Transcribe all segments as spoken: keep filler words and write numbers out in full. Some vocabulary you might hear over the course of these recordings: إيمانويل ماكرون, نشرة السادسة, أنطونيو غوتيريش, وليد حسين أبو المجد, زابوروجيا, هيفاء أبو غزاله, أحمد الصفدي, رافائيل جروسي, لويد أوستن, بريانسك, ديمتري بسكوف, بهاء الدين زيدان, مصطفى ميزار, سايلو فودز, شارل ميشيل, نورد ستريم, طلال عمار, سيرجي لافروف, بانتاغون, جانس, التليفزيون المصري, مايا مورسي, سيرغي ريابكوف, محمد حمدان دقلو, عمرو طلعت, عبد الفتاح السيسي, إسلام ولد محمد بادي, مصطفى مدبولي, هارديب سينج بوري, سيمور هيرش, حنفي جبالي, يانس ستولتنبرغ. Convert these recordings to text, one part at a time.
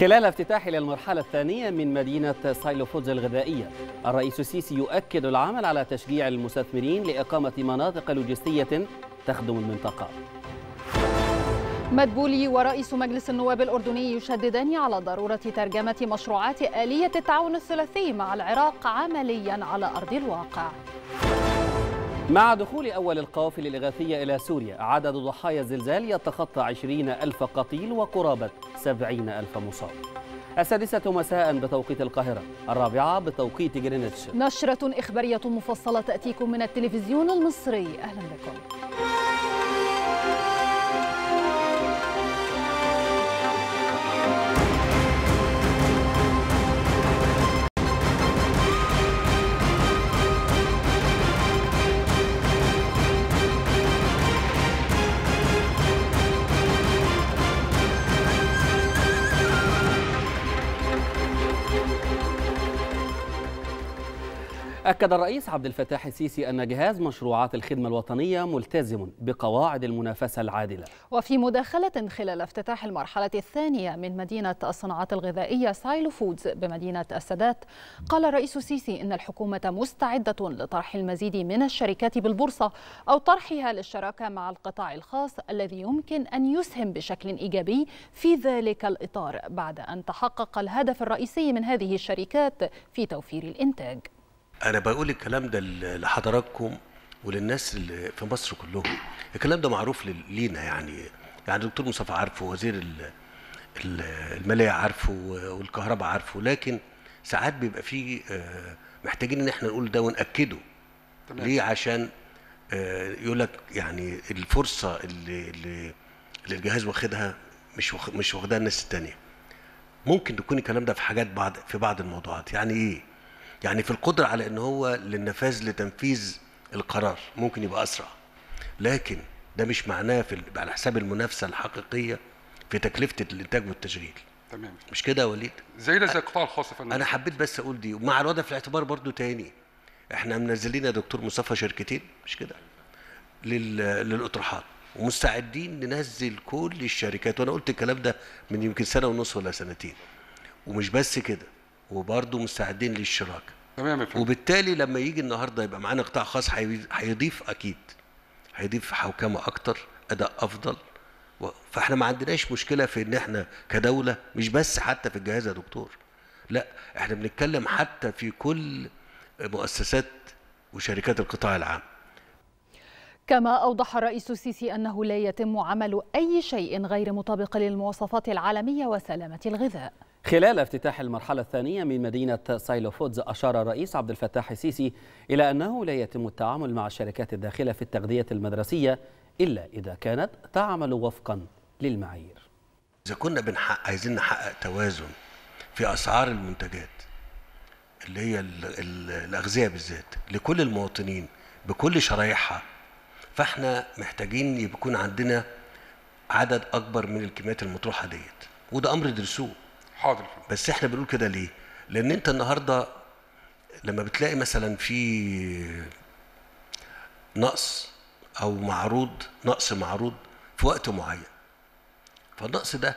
خلال افتتاحه للمرحلة الثانية من مدينة سايلو فودز الغذائية، الرئيس السيسي يؤكد العمل على تشجيع المستثمرين لإقامة مناطق لوجستية تخدم المنطقة. مدبولي ورئيس مجلس النواب الأردني يشددان على ضرورة ترجمة مشروعات آلية التعاون الثلاثي مع العراق عمليا على أرض الواقع. مع دخول أول القوافل الإغاثية إلى سوريا، عدد ضحايا الزلزال يتخطى عشرين ألف قتيل وقرابة سبعين ألف مصاب. السادسة مساء بتوقيت القاهرة، الرابعة بتوقيت جرينتش. نشرة إخبارية مفصلة تأتيكم من التلفزيون المصري، أهلا بكم. أكد الرئيس عبد الفتاح السيسي أن جهاز مشروعات الخدمة الوطنية ملتزم بقواعد المنافسة العادلة. وفي مداخلة خلال افتتاح المرحلة الثانية من مدينة الصناعات الغذائية سايلو فودز بمدينة السادات، قال الرئيس السيسي إن الحكومة مستعدة لطرح المزيد من الشركات بالبورصة أو طرحها للشراكة مع القطاع الخاص الذي يمكن أن يسهم بشكل إيجابي في ذلك الإطار، بعد أن تحقق الهدف الرئيسي من هذه الشركات في توفير الإنتاج. أنا بقول الكلام ده لحضراتكم وللناس اللي في مصر كلهم، الكلام ده معروف لينا يعني، يعني الدكتور مصطفى عارفه، وزير المالية عارفه، والكهرباء عارفه، لكن ساعات بيبقى فيه محتاجين إن إحنا نقول ده ونأكده. تمام. ليه؟ عشان يقول لك يعني الفرصة اللي, اللي الجهاز واخدها مش مش واخدها الناس التانية. ممكن تكون الكلام ده في حاجات بعض في بعض الموضوعات، يعني إيه؟ يعني في القدرة على إن هو للنفاذ لتنفيذ القرار ممكن يبقى أسرع، لكن ده مش معناه في على حساب المنافسة الحقيقية في تكلفة الإنتاج والتشغيل. تمام، مش كده يا وليد؟ زي ده زي القطاع الخاص. فنان أنا حبيت بس أقول دي، ومع الوضع في الاعتبار برضو تاني إحنا منزلين يا دكتور مصطفى شركتين مش كده للأطروحات، ومستعدين ننزل كل الشركات، وأنا قلت الكلام ده من يمكن سنة ونص ولا سنتين، ومش بس كده وبرضه مستعدين للشراكه. تمام. وبالتالي لما يجي النهارده يبقى معانا قطاع خاص هيضيف، اكيد هيضيف حوكمه اكتر، اداء افضل، فاحنا ما عندناش مشكله في ان احنا كدوله، مش بس حتى في الجهاز يا دكتور، لا احنا بنتكلم حتى في كل مؤسسات وشركات القطاع العام. كما أوضح الرئيس السيسي أنه لا يتم عمل أي شيء غير مطابق للمواصفات العالمية وسلامة الغذاء. خلال افتتاح المرحلة الثانية من مدينة سايلو فودز، أشار الرئيس عبد الفتاح السيسي إلى أنه لا يتم التعامل مع الشركات الداخلة في التغذية المدرسية إلا إذا كانت تعمل وفقا للمعايير. إذا كنا بنحقق عايزين نحقق توازن في أسعار المنتجات اللي هي الأغذية بالذات لكل المواطنين بكل شرايحها، فاحنا محتاجين يكون عندنا عدد أكبر من الكميات المطروحة ديت، وده أمر درسوه. حاضر. بس احنا بنقول كده ليه؟ لأن أنت النهارده لما بتلاقي مثلا في نقص أو معروض، نقص معروض في وقت معين، فالنقص ده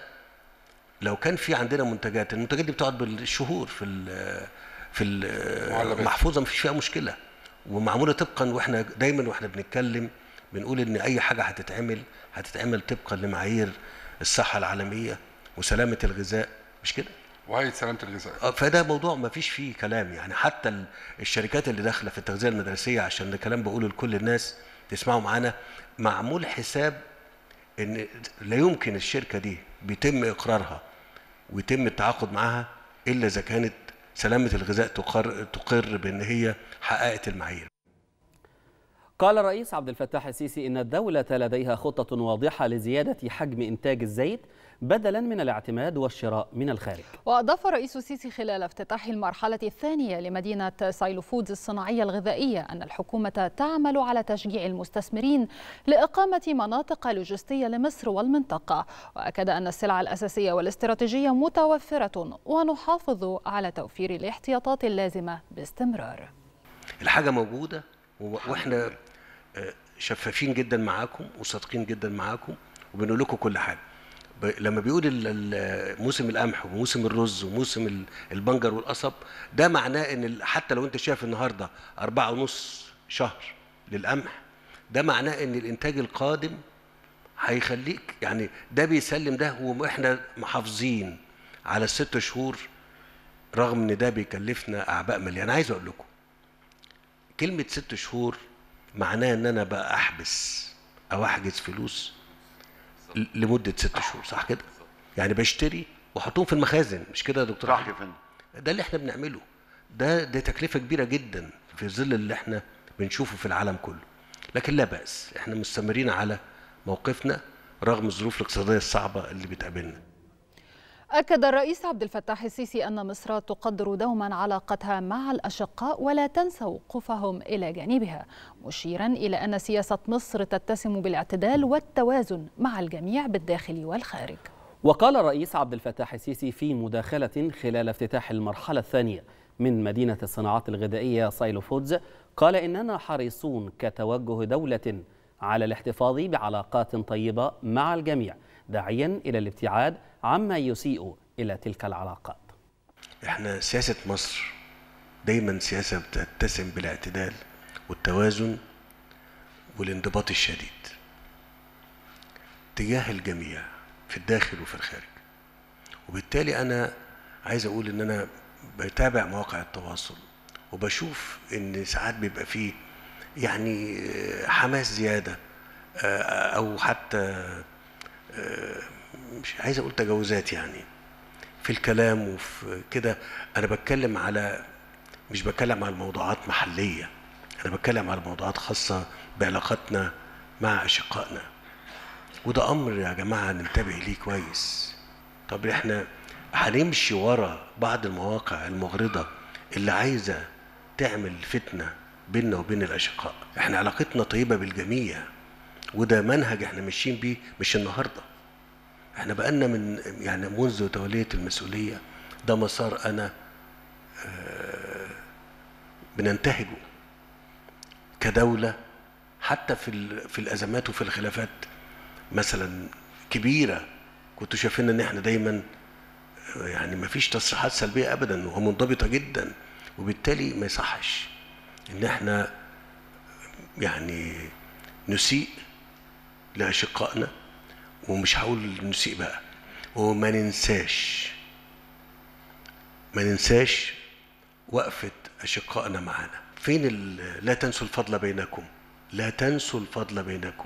لو كان في عندنا منتجات، المنتجات دي بتقعد بالشهور في ال في المحفوظة، مفيش فيها مشكلة، ومعمولة طبقا، واحنا دايما واحنا بنتكلم بنقول ان اي حاجه هتتعمل هتتعمل طبقا لمعايير الصحه العالميه وسلامه الغذاء، مش كده؟ وهي سلامه الغذاء، فده موضوع ما فيش فيه كلام يعني. حتى الشركات اللي داخله في التغذيه المدرسيه، عشان ده كلام بقوله لكل الناس تسمعوا معانا، معمول حساب ان لا يمكن الشركه دي بيتم اقرارها ويتم التعاقد معاها الا اذا كانت سلامة الغذاء تقر تقر بأن هي حققت المعايير. قال الرئيس عبد الفتاح السيسي إن الدولة لديها خطة واضحة لزيادة حجم إنتاج الزيت بدلا من الاعتماد والشراء من الخارج. وأضاف الرئيس السيسي خلال افتتاح المرحلة الثانية لمدينة سايلو فودز الصناعية الغذائية أن الحكومة تعمل على تشجيع المستثمرين لإقامة مناطق لوجستية لمصر والمنطقة، وأكد أن السلع الأساسية والاستراتيجية متوفرة ونحافظ على توفير الاحتياطات اللازمة باستمرار. الحاجة موجودة، وإحنا شفافين جدا معاكم وصادقين جدا معاكم، وبنقول لكم كل حاجة. لما بيقول موسم القمح وموسم الرز وموسم البنجر والقصب، ده معناه ان حتى لو انت شايف النهارده أربعة ونص شهر للقمح، ده معناه ان الانتاج القادم هيخليك يعني ده بيسلم ده، واحنا محافظين على الست شهور رغم ان ده بيكلفنا اعباء ماليه. انا عايز اقول لكم كلمه ست شهور معناها ان انا بقى احبس او احجز فلوس لمده ست شهور، صح كده؟ يعني بشتري واحطهم في المخازن، مش كده يا دكتور؟ صح يا فندم، ده اللي احنا بنعمله. ده دي تكلفه كبيره جدا في ظل اللي احنا بنشوفه في العالم كله، لكن لا باس، احنا مستمرين على موقفنا رغم الظروف الاقتصاديه الصعبه اللي بتقابلنا. أكد الرئيس عبد الفتاح السيسي أن مصر تقدر دوما علاقتها مع الأشقاء ولا تنسى وقوفهم إلى جانبها، مشيرا إلى أن سياسة مصر تتسم بالاعتدال والتوازن مع الجميع بالداخل والخارج. وقال الرئيس عبد الفتاح السيسي في مداخلة خلال افتتاح المرحلة الثانية من مدينة الصناعات الغذائية سايلو فودز، قال إننا حريصون كتوجه دولة على الاحتفاظ بعلاقات طيبة مع الجميع، داعيا إلى الابتعاد عما يسيء إلى تلك العلاقات. إحنا سياسة مصر دايما سياسة بتتسم بالاعتدال والتوازن والانضباط الشديد تجاه الجميع في الداخل وفي الخارج، وبالتالي أنا عايز أقول إن أنا بتابع مواقع التواصل وبشوف إن ساعات بيبقى فيه يعني حماس زيادة أو حتى مش عايز اقول تجاوزات يعني في الكلام وفي كده. انا بتكلم على مش بتكلم على موضوعات محليه، انا بتكلم على موضوعات خاصه بعلاقتنا مع اشقائنا، وده امر يا جماعه ننتبه ليه كويس. طب احنا هنمشي ورا بعض المواقع المغرضه اللي عايزه تعمل فتنه بيننا وبين الاشقاء؟ احنا علاقتنا طيبه بالجميع، وده منهج احنا ماشيين بيه مش النهارده، احنا بقالنا من يعني منذ تولية المسؤولية ده مسار انا اه بننتهجه كدولة، حتى في في الازمات وفي الخلافات مثلا كبيرة كنتوا شايفين ان احنا دايما يعني ما فيش تصريحات سلبية ابدا ومنضبطة جدا، وبالتالي ما يصحش ان احنا يعني نسيء لأشقائنا، ومش هقول نسيء بقى، وما ننساش ما ننساش وقفة أشقائنا معانا. فين لا تنسوا الفضل بينكم، لا تنسوا الفضل بينكم.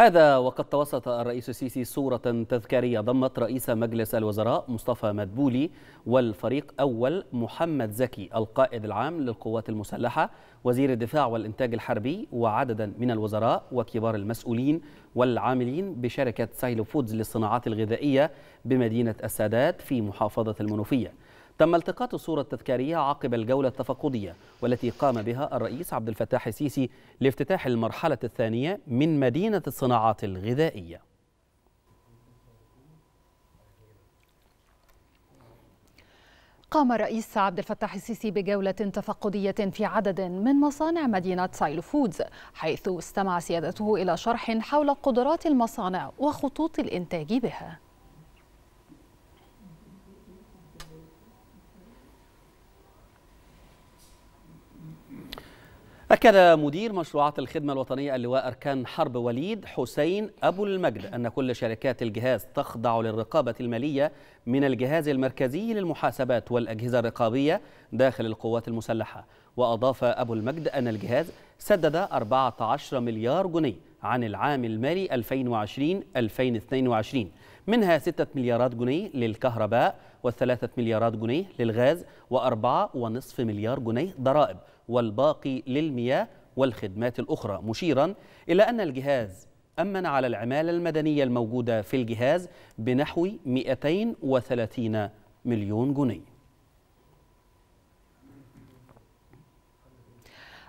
هذا وقد توسط الرئيس السيسي صورة تذكارية ضمت رئيس مجلس الوزراء مصطفى مدبولي والفريق أول محمد زكي القائد العام للقوات المسلحة وزير الدفاع والإنتاج الحربي وعددا من الوزراء وكبار المسؤولين والعاملين بشركة سايلو فودز للصناعات الغذائية بمدينة السادات في محافظة المنوفية. تم التقاط الصورة التذكارية عقب الجولة التفقدية والتي قام بها الرئيس عبد الفتاح السيسي لافتتاح المرحلة الثانية من مدينة الصناعات الغذائية. قام الرئيس عبد الفتاح السيسي بجولة تفقدية في عدد من مصانع مدينة سايلو فودز، حيث استمع سيادته إلى شرح حول قدرات المصانع وخطوط الإنتاج بها. أكد مدير مشروعات الخدمة الوطنية اللواء أركان حرب وليد حسين أبو المجد أن كل شركات الجهاز تخضع للرقابة المالية من الجهاز المركزي للمحاسبات والأجهزة الرقابية داخل القوات المسلحة. وأضاف أبو المجد أن الجهاز سدد أربعة عشر مليار جنيه عن العام المالي ألفين وعشرين ألفين واثنين وعشرين، منها ستة مليارات جنيه للكهرباء وثلاثة مليارات جنيه للغاز وأربعة وخمسة من عشرة مليار جنيه ضرائب والباقي للمياه والخدمات الأخرى، مشيرا إلى أن الجهاز أمن على العمالة المدنية الموجودة في الجهاز بنحو مئتين وثلاثين مليون جنيه.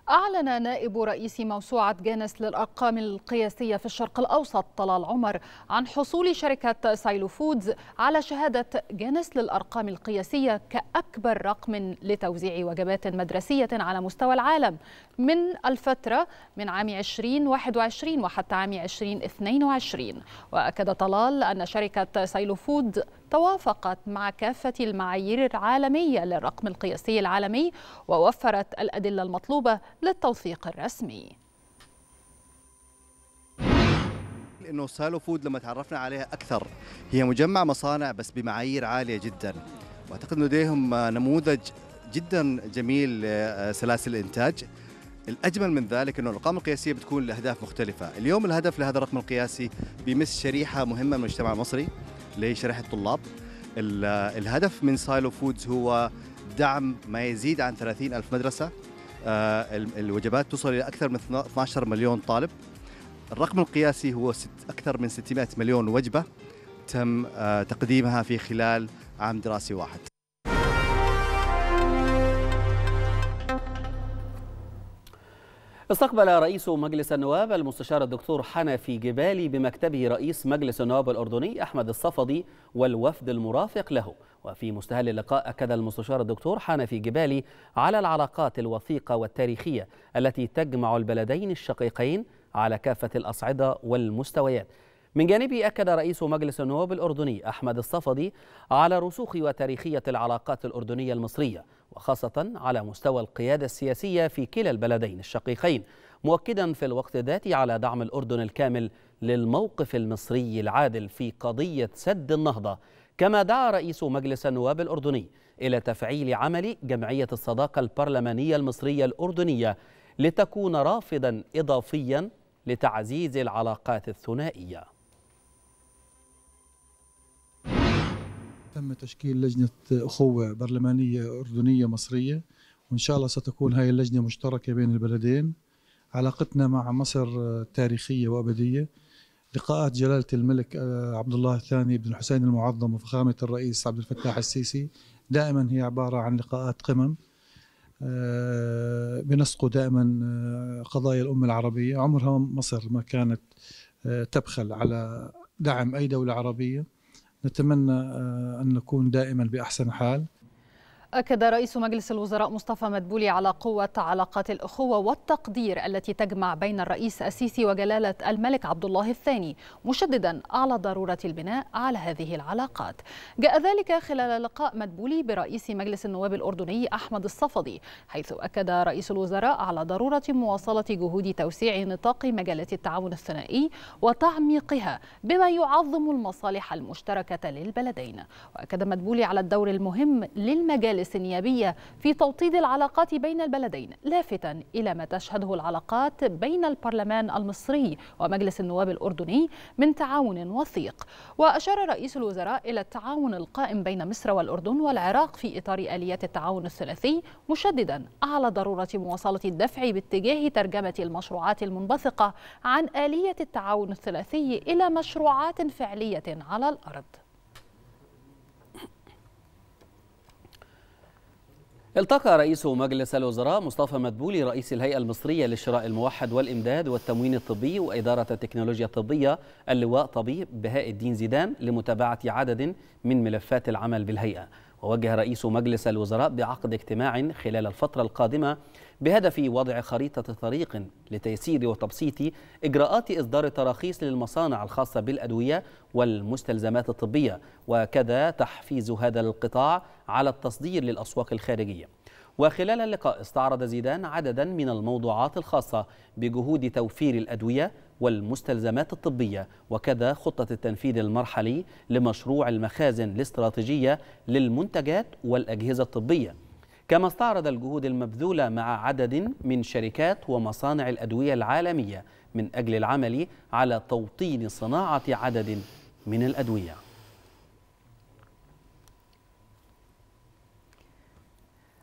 أعلن نائب رئيس موسوعة جانس للأرقام القياسية في الشرق الأوسط طلال عمار عن حصول شركة سايلو فودز على شهادة جانس للأرقام القياسية كأكبر رقم لتوزيع وجبات مدرسية على مستوى العالم من الفترة من عام ألفين وواحد وعشرين وحتى عام ألفين واثنين وعشرين. وأكد طلال أن شركة سايلو فودز توافقت مع كافة المعايير العالمية للرقم القياسي العالمي ووفرت الأدلة المطلوبة للتوثيق الرسمي. إنه سايلو فود لما تعرفنا عليها أكثر هي مجمع مصانع بس بمعايير عالية جدا، وأعتقد إنه لديهم نموذج جدا جميل سلاسل الإنتاج. الأجمل من ذلك أنه الأرقام القياسية بتكون لأهداف مختلفة. اليوم الهدف لهذا الرقم القياسي بيمس شريحة مهمة من المجتمع المصري اللي هي شريحة الطلاب. الهدف من سايلو فودز هو دعم ما يزيد عن ثلاثين ألف مدرسة، الوجبات توصل إلى أكثر من اثنا عشر مليون طالب. الرقم القياسي هو أكثر من ستمئة مليون وجبة تم تقديمها في خلال عام دراسي واحد. استقبل رئيس مجلس النواب المستشار الدكتور حنفي جبالي بمكتبه رئيس مجلس النواب الأردني أحمد الصفدي والوفد المرافق له. وفي مستهل اللقاء أكد المستشار الدكتور حنفي جبالي على العلاقات الوثيقة والتاريخية التي تجمع البلدين الشقيقين على كافة الأصعدة والمستويات. من جانبه أكد رئيس مجلس النواب الأردني أحمد الصفدي على رسوخ وتاريخية العلاقات الأردنية المصرية وخاصة على مستوى القيادة السياسية في كلا البلدين الشقيقين، مؤكدا في الوقت ذاته على دعم الأردن الكامل للموقف المصري العادل في قضية سد النهضة. كما دعا رئيس مجلس النواب الأردني إلى تفعيل عمل جمعية الصداقة البرلمانية المصرية الأردنية لتكون رافدا إضافيا لتعزيز العلاقات الثنائية. تم تشكيل لجنة أخوة برلمانية أردنية مصرية، وإن شاء الله ستكون هاي اللجنة مشتركة بين البلدين. علاقتنا مع مصر تاريخية وأبدية. لقاءات جلالة الملك عبد الله الثاني بن الحسين المعظم وفخامة الرئيس عبد الفتاح السيسي دائما هي عبارة عن لقاءات قمم بنسقوا دائما قضايا الأمة العربية. عمرها مصر ما كانت تبخل على دعم أي دولة عربية. نتمنى أن نكون دائما بأحسن حال. أكد رئيس مجلس الوزراء مصطفى مدبولي على قوة علاقات الأخوة والتقدير التي تجمع بين الرئيس السيسي وجلالة الملك عبد الله الثاني، مشددا على ضرورة البناء على هذه العلاقات. جاء ذلك خلال لقاء مدبولي برئيس مجلس النواب الأردني أحمد الصفدي، حيث أكد رئيس الوزراء على ضرورة مواصلة جهود توسيع نطاق مجالات التعاون الثنائي وتعميقها بما يعظم المصالح المشتركة للبلدين. وأكد مدبولي على الدور المهم للمجال مجلس نيابية في توطيد العلاقات بين البلدين، لافتا إلى ما تشهده العلاقات بين البرلمان المصري ومجلس النواب الأردني من تعاون وثيق. وأشار رئيس الوزراء إلى التعاون القائم بين مصر والأردن والعراق في إطار آليات التعاون الثلاثي، مشددا على ضرورة مواصلة الدفع باتجاه ترجمة المشروعات المنبثقة عن آلية التعاون الثلاثي إلى مشروعات فعلية على الأرض. التقى رئيس مجلس الوزراء مصطفى مدبولي رئيس الهيئة المصرية للشراء الموحد والإمداد والتموين الطبي وإدارة التكنولوجيا الطبية اللواء طبيب بهاء الدين زيدان لمتابعة عدد من ملفات العمل بالهيئة. ووجه رئيس مجلس الوزراء بعقد اجتماع خلال الفترة القادمة بهدف وضع خريطة طريق لتيسير وتبسيط إجراءات إصدار التراخيص للمصانع الخاصة بالأدوية والمستلزمات الطبية، وكذا تحفيز هذا القطاع على التصدير للأسواق الخارجية. وخلال اللقاء استعرض زيدان عددا من الموضوعات الخاصة بجهود توفير الأدوية والمستلزمات الطبية، وكذا خطة التنفيذ المرحلي لمشروع المخازن الاستراتيجية للمنتجات والأجهزة الطبية، كما استعرض الجهود المبذولة مع عدد من شركات ومصانع الأدوية العالمية من أجل العمل على توطين صناعة عدد من الأدوية.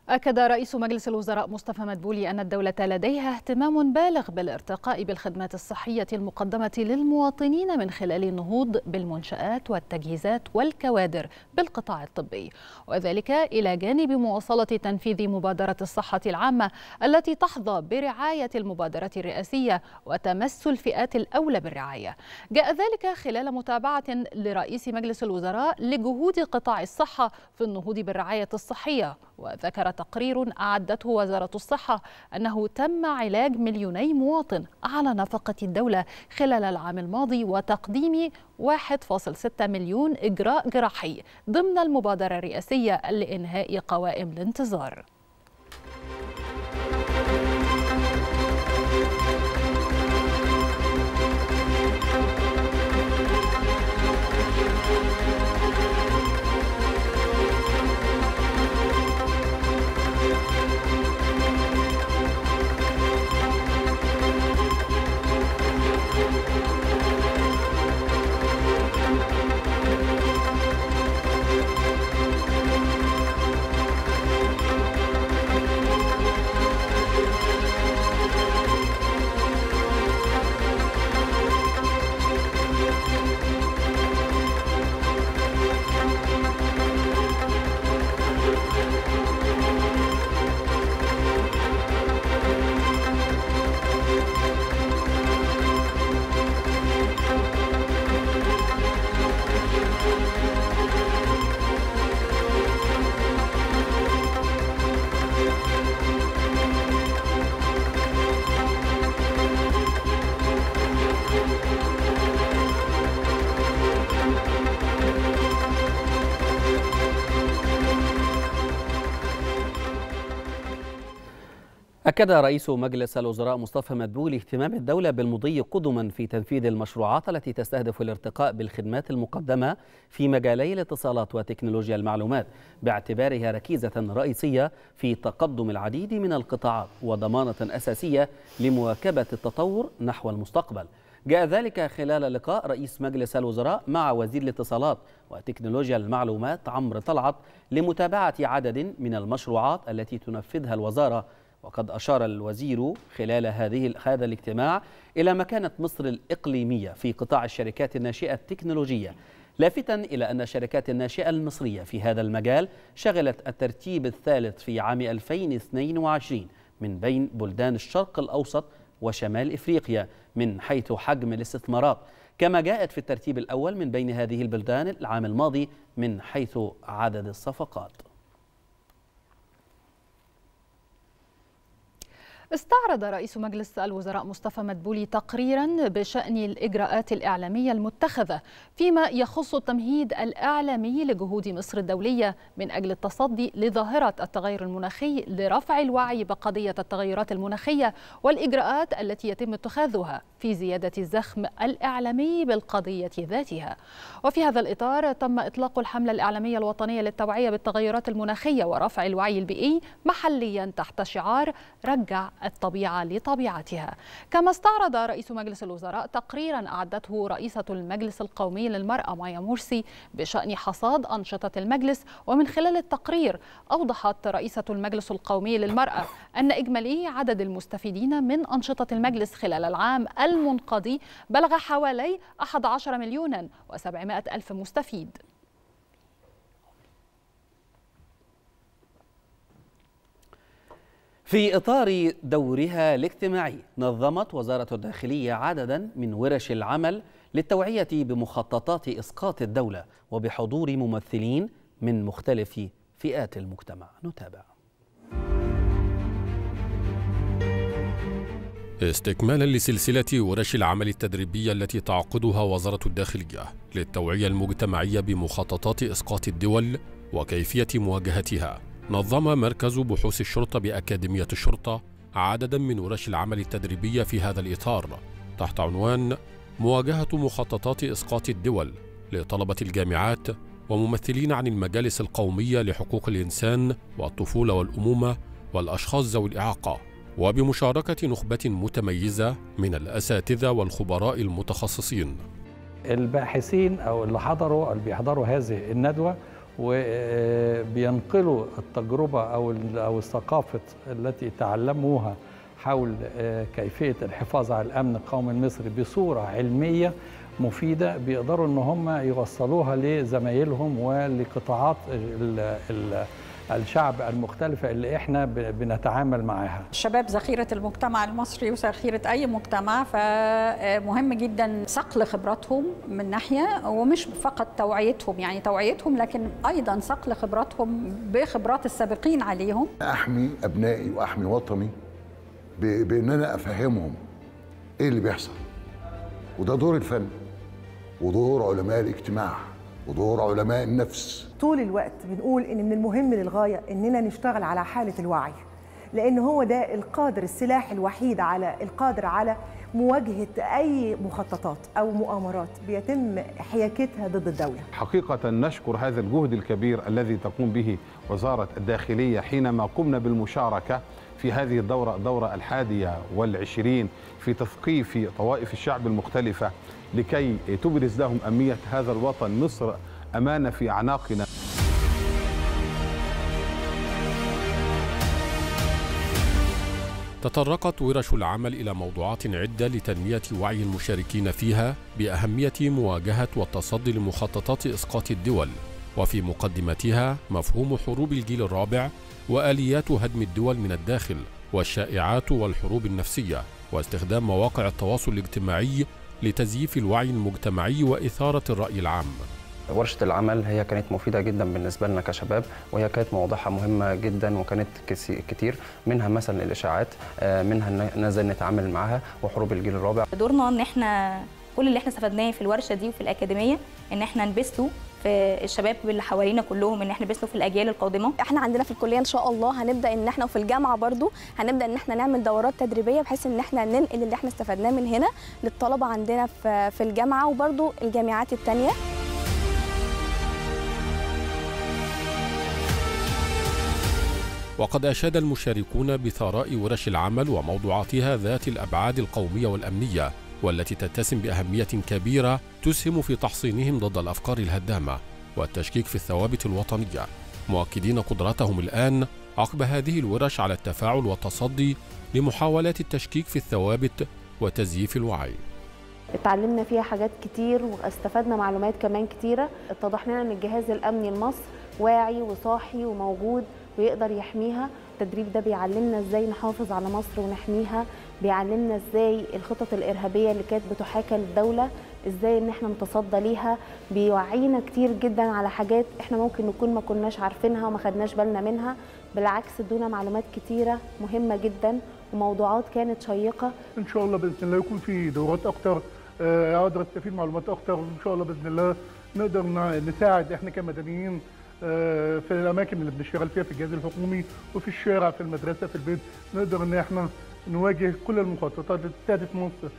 أكد رئيس مجلس الوزراء مصطفى مدبولي أن الدولة لديها اهتمام بالغ بالارتقاء بالخدمات الصحية المقدمة للمواطنين من خلال النهوض بالمنشآت والتجهيزات والكوادر بالقطاع الطبي، وذلك إلى جانب مواصلة تنفيذ مبادرة الصحة العامة التي تحظى برعاية المبادرة الرئاسية وتمس الفئات الأولى بالرعاية. جاء ذلك خلال متابعة لرئيس مجلس الوزراء لجهود قطاع الصحة في النهوض بالرعاية الصحية، وذكرت تقرير أعدته وزارة الصحة أنه تم علاج مليوني مواطن على نفقة الدولة خلال العام الماضي وتقديم واحد فاصلة ستة مليون إجراء جراحي ضمن المبادرة الرئاسية لإنهاء قوائم الانتظار. أكد رئيس مجلس الوزراء مصطفى مدبولي اهتمام الدولة بالمضي قدما في تنفيذ المشروعات التي تستهدف الارتقاء بالخدمات المقدمة في مجالي الاتصالات وتكنولوجيا المعلومات، باعتبارها ركيزة رئيسية في تقدم العديد من القطاعات وضمانة أساسية لمواكبة التطور نحو المستقبل. جاء ذلك خلال لقاء رئيس مجلس الوزراء مع وزير الاتصالات وتكنولوجيا المعلومات عمرو طلعت لمتابعة عدد من المشروعات التي تنفذها الوزارة. وقد أشار الوزير خلال هذه هذا الاجتماع إلى مكانة مصر الإقليمية في قطاع الشركات الناشئة التكنولوجية، لافتا إلى أن الشركات الناشئة المصرية في هذا المجال شغلت الترتيب الثالث في عام ألفين واثنين وعشرين من بين بلدان الشرق الأوسط وشمال إفريقيا من حيث حجم الاستثمارات، كما جاءت في الترتيب الأول من بين هذه البلدان العام الماضي من حيث عدد الصفقات. استعرض رئيس مجلس الوزراء مصطفى مدبولي تقريرا بشأن الإجراءات الإعلامية المتخذة فيما يخص التمهيد الإعلامي لجهود مصر الدولية من أجل التصدي لظاهرة التغير المناخي لرفع الوعي بقضية التغيرات المناخية والإجراءات التي يتم اتخاذها في زيادة الزخم الإعلامي بالقضية ذاتها. وفي هذا الإطار تم إطلاق الحملة الإعلامية الوطنية للتوعية بالتغيرات المناخية ورفع الوعي البيئي محليا تحت شعار رجع الطبيعة لطبيعتها. كما استعرض رئيس مجلس الوزراء تقريرا أعدته رئيسة المجلس القومي للمرأة مايا مورسي بشأن حصاد أنشطة المجلس، ومن خلال التقرير أوضحت رئيسة المجلس القومي للمرأة أن إجمالي عدد المستفيدين من أنشطة المجلس خلال العام المنقضي بلغ حوالي أحد عشر مليونا وسبعمائة ألف مستفيد. في إطار دورها الاجتماعي نظمت وزارة الداخلية عددا من ورش العمل للتوعية بمخططات إسقاط الدولة وبحضور ممثلين من مختلف فئات المجتمع. نتابع. استكمالا لسلسلة ورش العمل التدريبية التي تعقدها وزارة الداخلية للتوعية المجتمعية بمخططات إسقاط الدول وكيفية مواجهتها، نظم مركز بحوث الشرطة بأكاديمية الشرطة عددا من ورش العمل التدريبية في هذا الإطار تحت عنوان مواجهة مخططات إسقاط الدول لطلبة الجامعات وممثلين عن المجالس القومية لحقوق الإنسان والطفولة والأمومة والأشخاص ذوي الإعاقة، وبمشاركة نخبة متميزة من الأساتذة والخبراء المتخصصين. الباحثين أو اللي حضروا أو اللي بيحضروا هذه الندوة وبينقلوا التجربة أو أو الثقافة التي تعلموها حول كيفية الحفاظ على الأمن القومي المصري بصورة علمية مفيدة، بيقدروا إن هم يوصلوها لزمايلهم ولقطاعات ال ال الشعب المختلفة اللي احنا بنتعامل معاها. الشباب ذخيرة المجتمع المصري وذخيرة أي مجتمع، فمهم جدا صقل خبراتهم من ناحية، ومش فقط توعيتهم، يعني توعيتهم لكن أيضا صقل خبراتهم بخبرات السابقين عليهم. أحمي أبنائي وأحمي وطني بأن أنا أفهمهم إيه اللي بيحصل، وده دور الفن ودور علماء الاجتماع ودور علماء النفس. طول الوقت بنقول إن من المهم للغاية إننا نشتغل على حالة الوعي، لأن هو ده القادر، السلاح الوحيد على القادر على مواجهة أي مخططات أو مؤامرات بيتم حياكتها ضد الدولة. حقيقة نشكر هذا الجهد الكبير الذي تقوم به وزارة الداخلية حينما قمنا بالمشاركة في هذه الدورة الدورة الحادية والعشرين في تثقيف طوائف الشعب المختلفة لكي تبرز لهم أهمية هذا الوطن. مصر أمانة في أعناقنا. تطرقت ورش العمل إلى موضوعات عدة لتنمية وعي المشاركين فيها بأهمية مواجهة والتصدي لمخططات إسقاط الدول، وفي مقدمتها مفهوم حروب الجيل الرابع وآليات هدم الدول من الداخل والشائعات والحروب النفسية، واستخدام مواقع التواصل الاجتماعي لتزييف الوعي المجتمعي وإثارة الرأي العام. ورشة العمل هي كانت مفيدة جدا بالنسبة لنا كشباب، وهي كانت مواضيعها مهمة جدا وكانت كتير، منها مثلا الإشاعات، منها نزل نتعامل معها وحروب الجيل الرابع. دورنا ان احنا كل اللي احنا استفدناه في الورشة دي وفي الأكاديمية ان احنا نبثه في الشباب اللي حوالينا كلهم، ان احنا نبثه في الأجيال القادمة. احنا عندنا في الكلية ان شاء الله هنبدأ ان احنا، وفي الجامعة برضو هنبدأ ان احنا نعمل دورات تدريبية بحيث ان احنا ننقل اللي احنا استفدناه من هنا للطلبة عندنا في في الجامعة وبرضو الجامعات التانية. وقد أشاد المشاركون بثراء ورش العمل وموضوعاتها ذات الأبعاد القومية والأمنية، والتي تتسم بأهمية كبيرة تسهم في تحصينهم ضد الأفكار الهدامة والتشكيك في الثوابت الوطنية، مؤكدين قدرتهم الآن عقب هذه الورش على التفاعل والتصدي لمحاولات التشكيك في الثوابت وتزييف الوعي. اتعلمنا فيها حاجات كتير واستفدنا معلومات كمان كتيرة، اتضح لنا أن الجهاز الأمني لمصر واعي وصاحي وموجود ويقدر يحميها. التدريب ده بيعلمنا ازاي نحافظ على مصر ونحميها، بيعلمنا ازاي الخطط الارهابيه اللي كانت بتحاكى للدوله ازاي ان احنا نتصدى ليها، بيوعينا كتير جدا على حاجات احنا ممكن نكون ما كناش عارفينها وما خدناش بالنا منها. بالعكس ادونا معلومات كتيره مهمه جدا وموضوعات كانت شيقه. ان شاء الله باذن الله يكون في دورات اكتر اقدر استفيد معلومات اكتر، وان شاء الله باذن الله نقدر نساعد احنا كمدنيين في الاماكن اللي بنشتغل فيها، في الجهاز الحكومي وفي الشارع في المدرسه في البيت، نقدر ان احنا نواجه كل المخططات اللي بتستهدف مصر.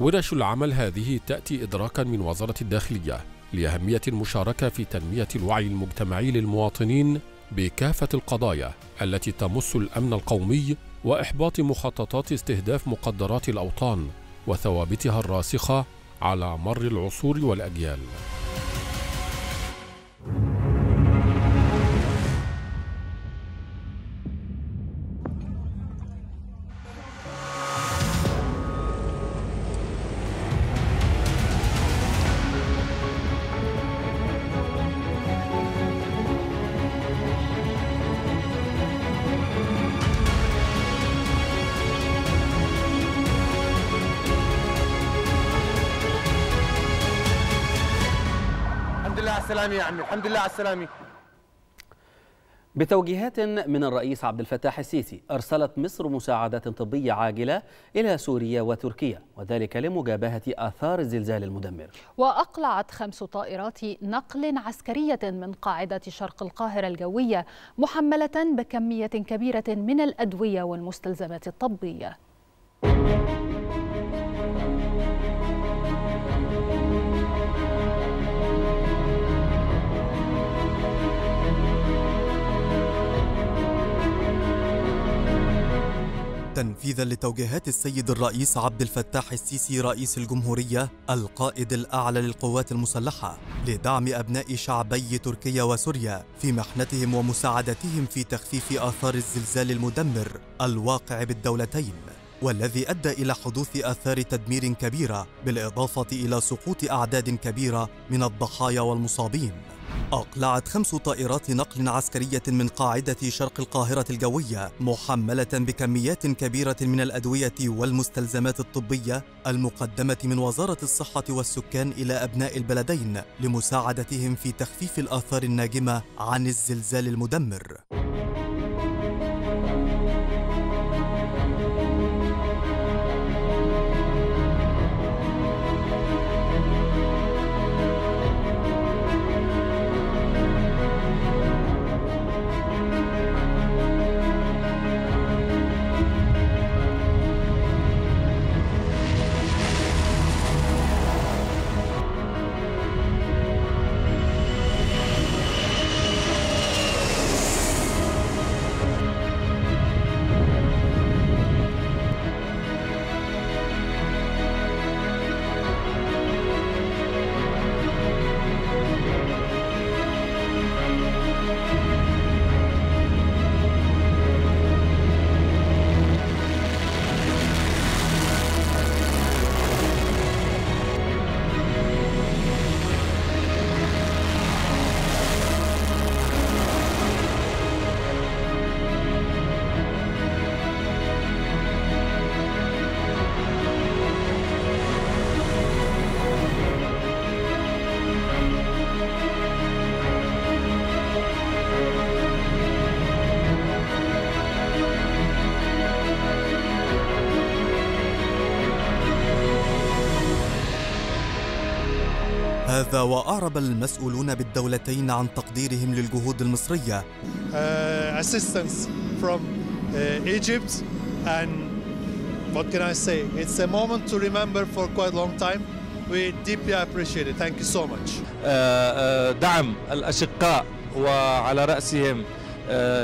ورش العمل هذه تأتي إدراكاً من وزارة الداخلية لأهمية المشاركة في تنمية الوعي المجتمعي للمواطنين بكافة القضايا التي تمس الأمن القومي، وإحباط مخططات استهداف مقدرات الأوطان وثوابتها الراسخة على مر العصور والأجيال. السلام يا عمي، الحمد لله على السلامة. بتوجيهات من الرئيس عبد الفتاح السيسي أرسلت مصر مساعدات طبية عاجلة إلى سوريا وتركيا، وذلك لمجابهة آثار الزلزال المدمر. وأقلعت خمس طائرات نقل عسكرية من قاعدة شرق القاهرة الجوية محملة بكمية كبيرة من الأدوية والمستلزمات الطبية. تنفيذا لتوجيهات السيد الرئيس عبد الفتاح السيسي رئيس الجمهورية القائد الأعلى للقوات المسلحة لدعم أبناء شعبي تركيا وسوريا في محنتهم ومساعدتهم في تخفيف آثار الزلزال المدمر الواقع بالدولتين، والذي أدى إلى حدوث آثار تدمير كبيرة بالإضافة إلى سقوط أعداد كبيرة من الضحايا والمصابين. أقلعت خمس طائرات نقل عسكرية من قاعدة شرق القاهرة الجوية محملة بكميات كبيرة من الأدوية والمستلزمات الطبية المقدمة من وزارة الصحة والسكان إلى أبناء البلدين لمساعدتهم في تخفيف الآثار الناجمة عن الزلزال المدمر. هذا وأعرب المسؤولون بالدولتين عن تقديرهم للجهود المصرية. Assistance from Egypt and what can I say? It's a moment to remember for quite a long time. We deeply appreciate it. Thank you so much. دعم الأشقاء وعلى رأسهم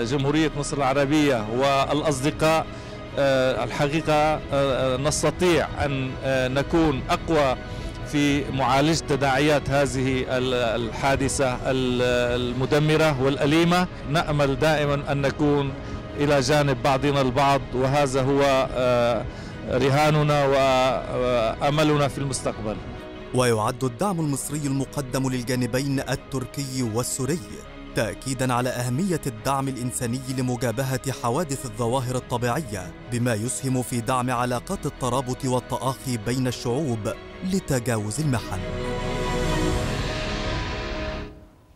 جمهورية مصر العربية والأصدقاء، الحقيقة نستطيع أن نكون أقوى في معالجة تداعيات هذه الحادثة المدمرة والأليمة. نأمل دائما أن نكون إلى جانب بعضنا البعض، وهذا هو رهاننا وأملنا في المستقبل. ويعد الدعم المصري المقدم للجانبين التركي والسوري تأكيدا على أهمية الدعم الإنساني لمجابهة حوادث الظواهر الطبيعية، بما يسهم في دعم علاقات الترابط والتآخي بين الشعوب لتجاوز المحن.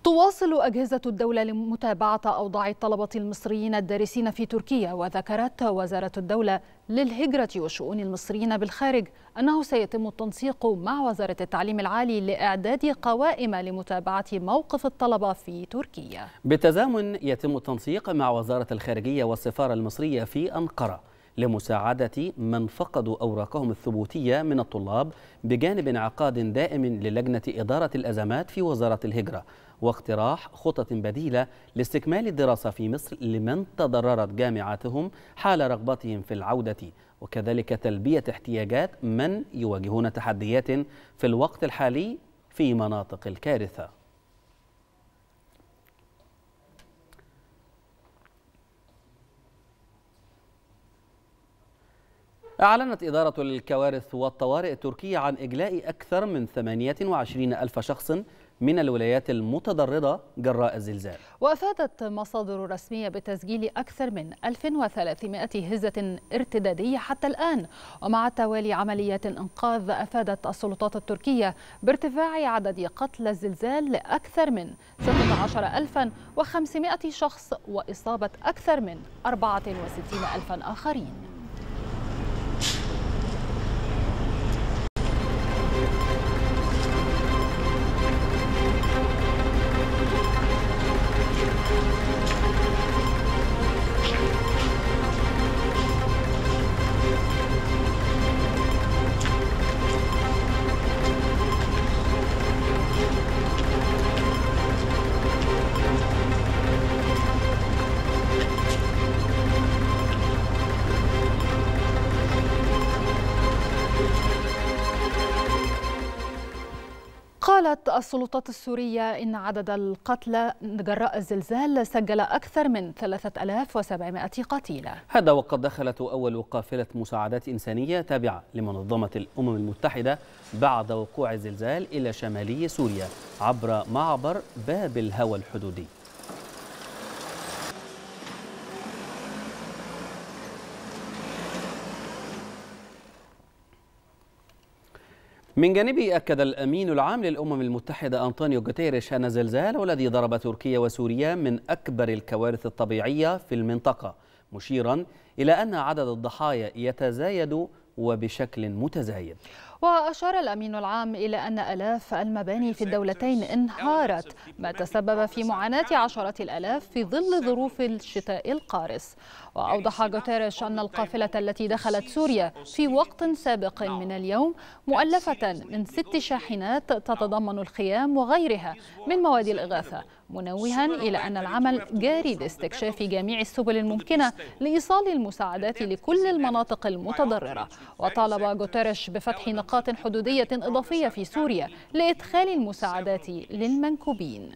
تواصل أجهزة الدولة لمتابعة أوضاع الطلبة المصريين الدارسين في تركيا، وذكرت وزارة الدولة للهجرة وشؤون المصريين بالخارج أنه سيتم التنسيق مع وزارة التعليم العالي لإعداد قوائم لمتابعة موقف الطلبة في تركيا. بالتزامن يتم التنسيق مع وزارة الخارجية والسفارة المصرية في أنقرة لمساعدة من فقدوا أوراقهم الثبوتية من الطلاب، بجانب انعقاد دائم للجنة إدارة الأزمات في وزارة الهجرة واقتراح خطط بديلة لاستكمال الدراسة في مصر لمن تضررت جامعاتهم حال رغبتهم في العودة، وكذلك تلبية احتياجات من يواجهون تحديات في الوقت الحالي في مناطق الكارثة. أعلنت إدارة الكوارث والطوارئ التركية عن إجلاء أكثر من ثمانية وعشرين ألف شخص من الولايات المتضررة جراء الزلزال. وأفادت مصادر رسمية بتسجيل أكثر من ألف وثلاثمائة هزة ارتدادية حتى الآن، ومع توالي عمليات الإنقاذ أفادت السلطات التركية بارتفاع عدد قتلى الزلزال لأكثر من ستة عشر ألفا وخمسمائة شخص وإصابة أكثر من أربعة وستين ألفا آخرين. قالت السلطات السورية إن عدد القتلى جراء الزلزال سجل أكثر من ثلاثة آلاف وسبعمائة قتيلة. هذا وقد دخلت أول قافلة مساعدات إنسانية تابعة لمنظمة الأمم المتحدة بعد وقوع الزلزال إلى شمالي سوريا عبر معبر باب الهوى الحدودي. من جانبه أكد الأمين العام للأمم المتحدة أنطونيو غوتيريش أن الزلزال الذي ضرب تركيا وسوريا من أكبر الكوارث الطبيعية في المنطقة، مشيرا إلى أن عدد الضحايا يتزايد وبشكل متزايد. وأشار الأمين العام إلى أن آلاف المباني في الدولتين انهارت، ما تسبب في معاناة عشرات الآلاف في ظل ظروف الشتاء القارس. وأوضح غوتيريش أن القافلة التي دخلت سوريا في وقت سابق من اليوم مؤلفة من ست شاحنات تتضمن الخيام وغيرها من مواد الإغاثة، منوها إلى أن العمل جاري لاستكشاف جميع السبل الممكنة لإيصال المساعدات لكل المناطق المتضررة. وطالب غوتيريش بفتح نقاط حدودية إضافية في سوريا لإدخال المساعدات للمنكوبين.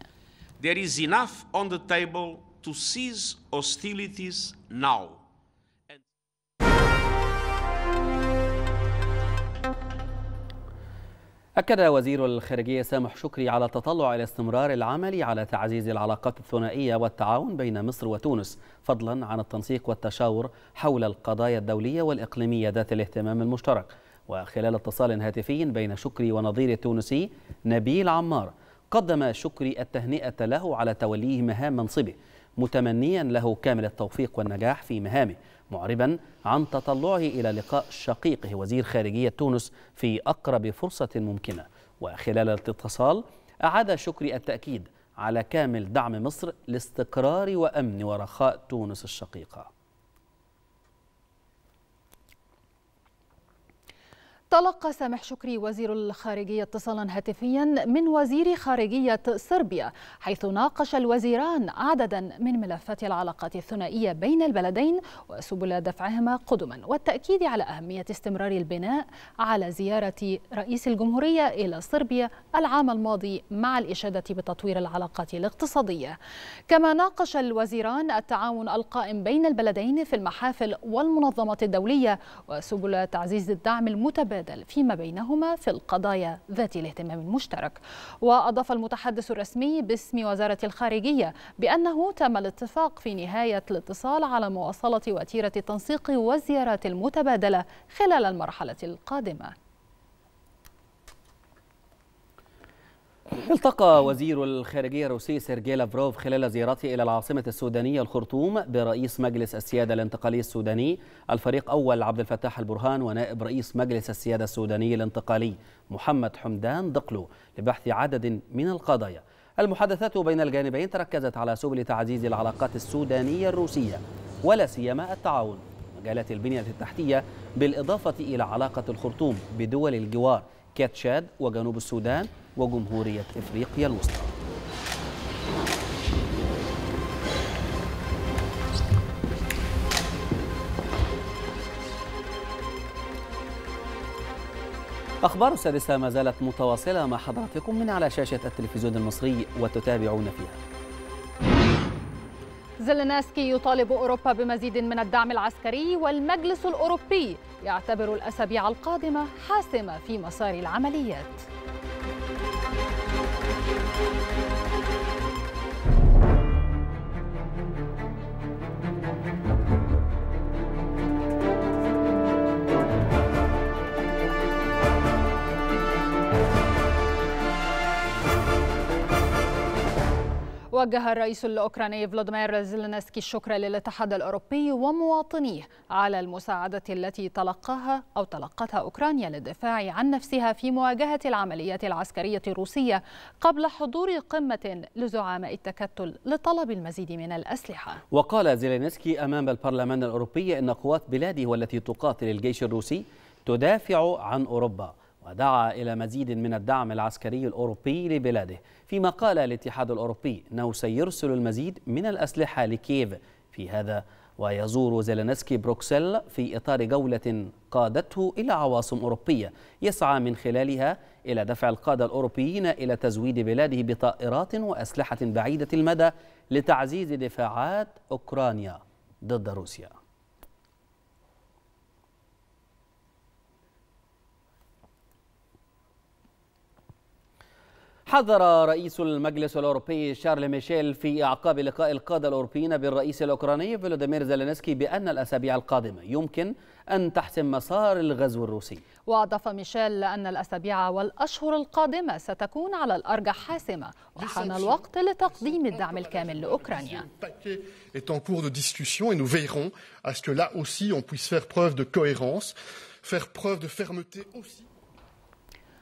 There is enough on the table to cease hostilities now. أكد وزير الخارجية سامح شكري على التطلع إلى استمرار العمل على تعزيز العلاقات الثنائية والتعاون بين مصر وتونس، فضلا عن التنسيق والتشاور حول القضايا الدولية والإقليمية ذات الاهتمام المشترك. وخلال اتصال هاتفي بين شكري ونظيره التونسي نبيل عمار، قدم شكري التهنئة له على توليه مهام منصبه، متمنيا له كامل التوفيق والنجاح في مهامه، معربا عن تطلعه إلى لقاء شقيقه وزير خارجية تونس في أقرب فرصة ممكنة. وخلال الاتصال أعاد شكري التأكيد على كامل دعم مصر لاستقرار وأمن ورخاء تونس الشقيقة. تلقى سامح شكري وزير الخارجية اتصالا هاتفيا من وزير خارجية صربيا، حيث ناقش الوزيران عددا من ملفات العلاقات الثنائية بين البلدين وسبل دفعهما قدما، والتأكيد على أهمية استمرار البناء على زيارة رئيس الجمهورية إلى صربيا العام الماضي مع الإشادة بتطوير العلاقات الاقتصادية. كما ناقش الوزيران التعاون القائم بين البلدين في المحافل والمنظمات الدولية وسبل تعزيز الدعم المتبادل فيما بينهما في القضايا ذات الاهتمام المشترك. وأضاف المتحدث الرسمي باسم وزارة الخارجية بأنه تم الاتفاق في نهاية الاتصال على مواصلة وتيرة التنسيق والزيارات المتبادلة خلال المرحلة القادمة. التقى وزير الخارجية الروسي سيرجي لافروف خلال زيارته إلى العاصمة السودانية الخرطوم برئيس مجلس السيادة الانتقالي السوداني الفريق أول عبد الفتاح البرهان ونائب رئيس مجلس السيادة السوداني الانتقالي محمد حمدان دقلو لبحث عدد من القضايا. المحادثات بين الجانبين تركزت على سبل تعزيز العلاقات السودانية الروسية ولا سيما التعاون مجالات البنية التحتية بالإضافة إلى علاقة الخرطوم بدول الجوار كتشاد وجنوب السودان وجمهورية إفريقيا الوسطى. أخبار السادسة ما زالت متواصلة مع حضراتكم من على شاشة التلفزيون المصري وتتابعون فيها. زيلينسكي يطالب أوروبا بمزيد من الدعم العسكري والمجلس الأوروبي يعتبر الأسابيع القادمة حاسمة في مسار العمليات. وجه الرئيس الأوكراني فلاديمير زيلينسكي الشكر للاتحاد الأوروبي ومواطنيه على المساعدة التي تلقاها أو تلقتها أوكرانيا للدفاع عن نفسها في مواجهة العمليات العسكرية الروسية قبل حضور قمة لزعماء التكتل لطلب المزيد من الأسلحة. وقال زيلينسكي أمام البرلمان الأوروبي أن قوات بلاده والتي تقاتل الجيش الروسي تدافع عن أوروبا، ودعا إلى مزيد من الدعم العسكري الأوروبي لبلاده، فيما قال الاتحاد الأوروبي أنه سيرسل المزيد من الأسلحة لكييف في هذا. ويزور زيلينسكي بروكسل في إطار جولة قادته إلى عواصم أوروبية يسعى من خلالها إلى دفع القادة الأوروبيين إلى تزويد بلاده بطائرات وأسلحة بعيدة المدى لتعزيز دفاعات أوكرانيا ضد روسيا. حذر رئيس المجلس الأوروبي شارل ميشيل في أعقاب لقاء القادة الأوروبيين بالرئيس الأوكراني فلاديمير زيلينسكي بأن الأسابيع القادمة يمكن أن تحسم مسار الغزو الروسي. وأضاف ميشيل أن الأسابيع والأشهر القادمة ستكون على الأرجح حاسمة وحان الوقت لتقديم الدعم الكامل لأوكرانيا.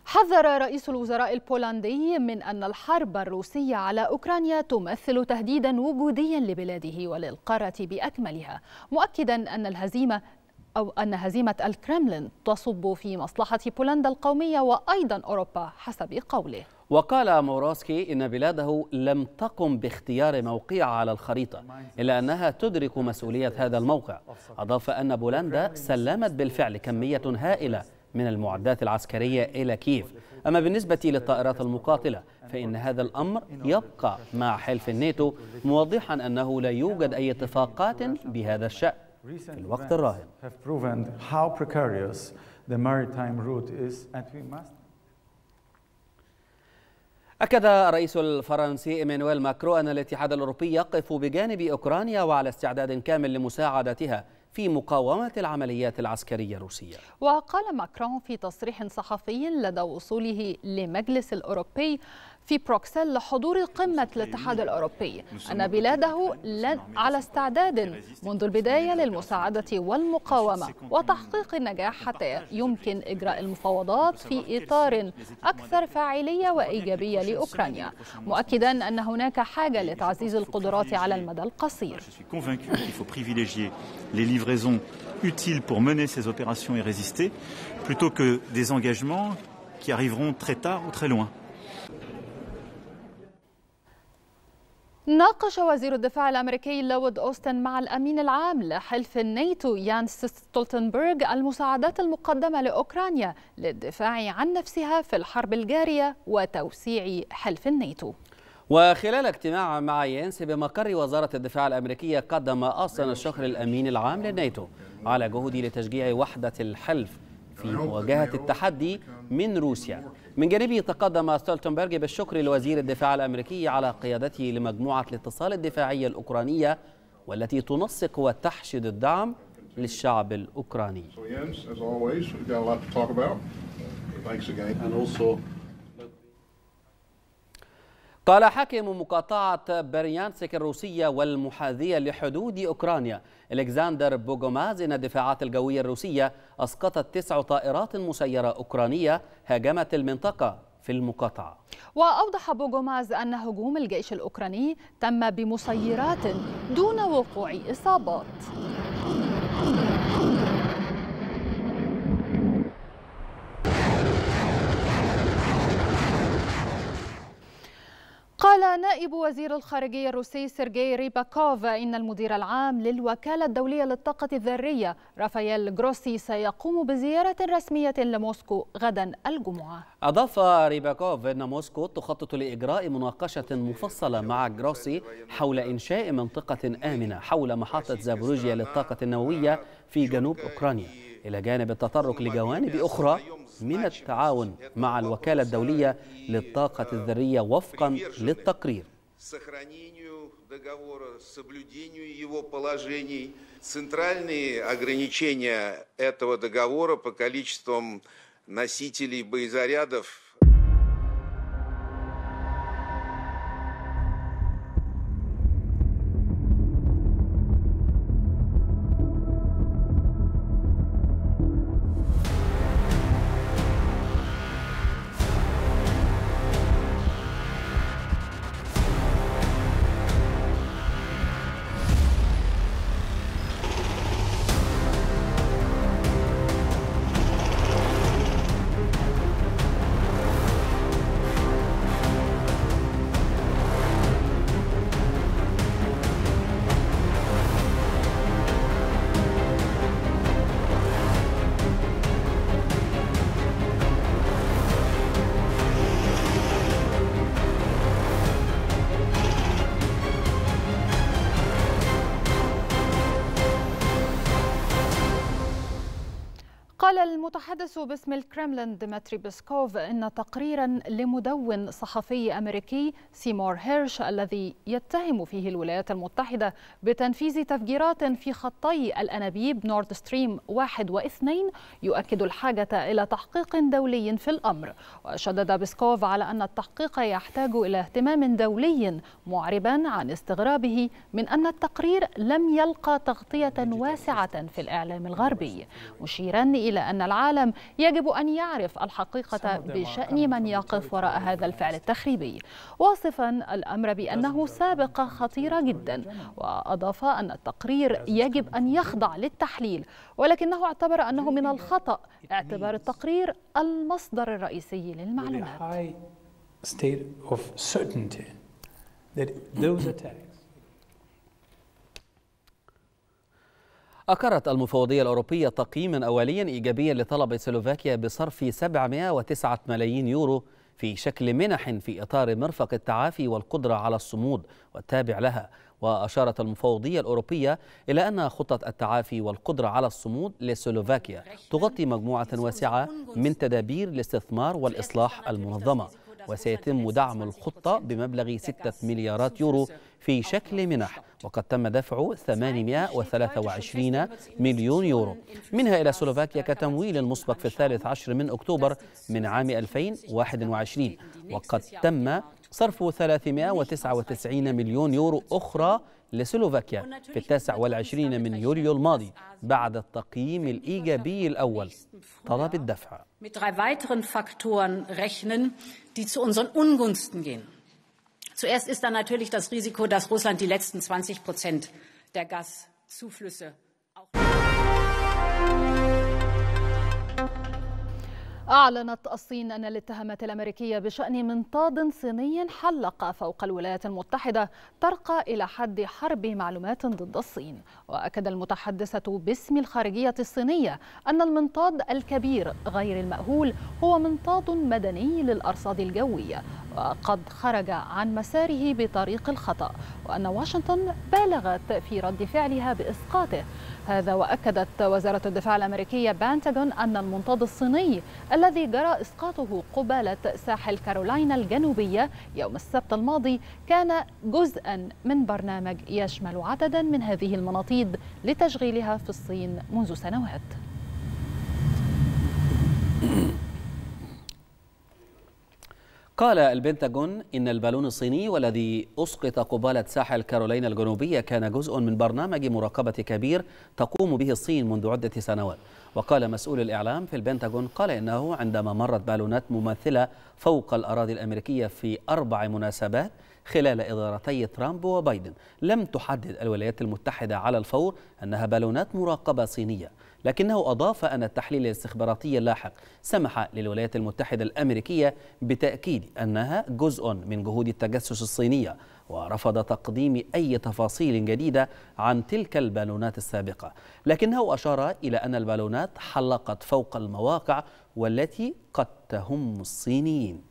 حذر رئيس الوزراء البولندي من أن الحرب الروسية على أوكرانيا تمثل تهديدا وجوديا لبلاده وللقارة بأكملها، مؤكدا أن الهزيمة أو أن هزيمة الكرملين تصب في مصلحة بولندا القومية وأيضا أوروبا حسب قوله. وقال مورسكي إن بلاده لم تقم باختيار موقع على الخريطة إلا أنها تدرك مسؤولية هذا الموقع. أضاف أن بولندا سلمت بالفعل كمية هائلة من المعدات العسكرية إلى كييف، أما بالنسبة للطائرات المقاتلة فإن هذا الأمر يبقى مع حلف الناتو، موضحا أنه لا يوجد أي اتفاقات بهذا الشأن في الوقت الراهن. أكد الرئيس الفرنسي إيمانويل ماكرون أن الاتحاد الأوروبي يقف بجانب أوكرانيا وعلى استعداد كامل لمساعدتها في مقاومة العمليات العسكرية الروسية. وقال ماكرون في تصريح صحفي لدى وصوله لمجلس الأوروبي في بروكسل لحضور قمة الاتحاد الأوروبي أن بلاده لن على استعداد منذ البداية للمساعدة والمقاومة وتحقيق النجاح حتى يمكن إجراء المفاوضات في إطار أكثر فاعلية وإيجابية لأوكرانيا، مؤكدا أن هناك حاجة لتعزيز القدرات على المدى القصير. ناقش وزير الدفاع الأمريكي لويد أوستن مع الأمين العام لحلف الناتو يانس ستولتنبرغ المساعدات المقدمة لأوكرانيا للدفاع عن نفسها في الحرب الجارية وتوسيع حلف الناتو. وخلال اجتماع مع يانس بمقر وزارة الدفاع الأمريكية قدم أوستن الشكر للأمين العام للناتو على جهوده لتشجيع وحدة الحلف في مواجهة التحدي من روسيا. من جانبه تقدم ستولتنبرغ بالشكر لوزير الدفاع الأمريكي على قيادته لمجموعة الاتصال الدفاعية الأوكرانية والتي تنسق وتحشد الدعم للشعب الأوكراني. قال حاكم مقاطعة بريانسك الروسية والمحاذية لحدود أوكرانيا الكسندر بوغوماز إن الدفاعات الجوية الروسية أسقطت تسع طائرات مسيرة أوكرانية هاجمت المنطقة في المقاطعة. وأوضح بوغوماز أن هجوم الجيش الأوكراني تم بمسيرات دون وقوع إصابات. قال نائب وزير الخارجية الروسي سيرغي ريابكوف إن المدير العام للوكالة الدولية للطاقة الذرية رافائيل جروسي سيقوم بزيارة رسمية لموسكو غدا الجمعة. أضاف ريابكوف أن موسكو تخطط لإجراء مناقشة مفصلة مع جروسي حول إنشاء منطقة آمنة حول محطة زابوروجيا للطاقة النووية في جنوب أوكرانيا، إلى جانب التطرق لجوانب أخرى من التعاون مع الوكالة الدولية للطاقة الذرية وفقا للتقرير. قال المتحدث باسم الكرملين ديمتري بسكوف إن تقريرا لمدون صحفي أمريكي سيمور هيرش الذي يتهم فيه الولايات المتحدة بتنفيذ تفجيرات في خطي الأنابيب نورد ستريم واحد واثنين يؤكد الحاجة إلى تحقيق دولي في الأمر. وشدد بسكوف على أن التحقيق يحتاج إلى اهتمام دولي، معربا عن استغرابه من أن التقرير لم يلقى تغطية واسعة في الإعلام الغربي، مشيرا إلى إلى أن العالم يجب أن يعرف الحقيقة بشأن من يقف وراء هذا الفعل التخريبي، واصفا الأمر بأنه سابقة خطيرة جدا. وأضاف أن التقرير يجب أن يخضع للتحليل، ولكنه اعتبر أنه من الخطأ اعتبار التقرير المصدر الرئيسي للمعلومات. أقرت المفوضية الأوروبية تقييما أوليا إيجابيا لطلب سلوفاكيا بصرف سبعمائة وتسعة ملايين يورو في شكل منح في إطار مرفق التعافي والقدرة على الصمود والتابع لها. وأشارت المفوضية الأوروبية إلى أن خطة التعافي والقدرة على الصمود لسلوفاكيا تغطي مجموعة واسعة من تدابير الاستثمار والإصلاح المنظمة، وسيتم دعم الخطة بمبلغ ستة مليارات يورو في شكل منح، وقد تم دفع ثمانمائة وثلاثة وعشرين مليون يورو منها إلى سلوفاكيا كتمويل مسبق في الثالث عشر من أكتوبر من عام ألفين وواحد وعشرين، وقد تم صرف ثلاثمائة وتسعة وتسعين مليون يورو أخرى لسلوفاكيا في التاسع والعشرين من يوليو الماضي بعد التقييم الإيجابي الأول طلب الدفع. Zuerst ist dann natürlich das Risiko, dass Russland die letzten zwanzig Prozent der Gaszuflüsse auch. أعلنت الصين أن الاتهامات الأمريكية بشأن منطاد صيني حلق فوق الولايات المتحدة ترقى إلى حد حرب معلومات ضد الصين. وأكد المتحدثة باسم الخارجية الصينية أن المنطاد الكبير غير المأهول هو منطاد مدني للأرصاد الجوية وقد خرج عن مساره بطريق الخطأ، وأن واشنطن بالغت في رد فعلها بإسقاطه. هذا وأكدت وزارة الدفاع الأمريكية بانتاغون أن المنطاد الصيني الذي جرى إسقاطه قبالة ساحل كارولاينا الجنوبية يوم السبت الماضي كان جزءا من برنامج يشمل عددا من هذه المناطيد لتشغيلها في الصين منذ سنوات. قال البنتاغون إن البالون الصيني والذي أسقط قبالة ساحل كارولينا الجنوبية كان جزء من برنامج مراقبة كبير تقوم به الصين منذ عدة سنوات. وقال مسؤول الإعلام في البنتاغون قال إنه عندما مرت بالونات مماثلة فوق الأراضي الأمريكية في أربع مناسبات خلال إدارتي ترامب وبايدن، لم تحدد الولايات المتحدة على الفور أنها بالونات مراقبة صينية، لكنه أضاف أن التحليل الاستخباراتي اللاحق سمح للولايات المتحدة الأمريكية بتأكيد أنها جزء من جهود التجسس الصينية، ورفض تقديم أي تفاصيل جديدة عن تلك البالونات السابقة، لكنه أشار إلى أن البالونات حلقت فوق المواقع والتي قد تهم الصينيين.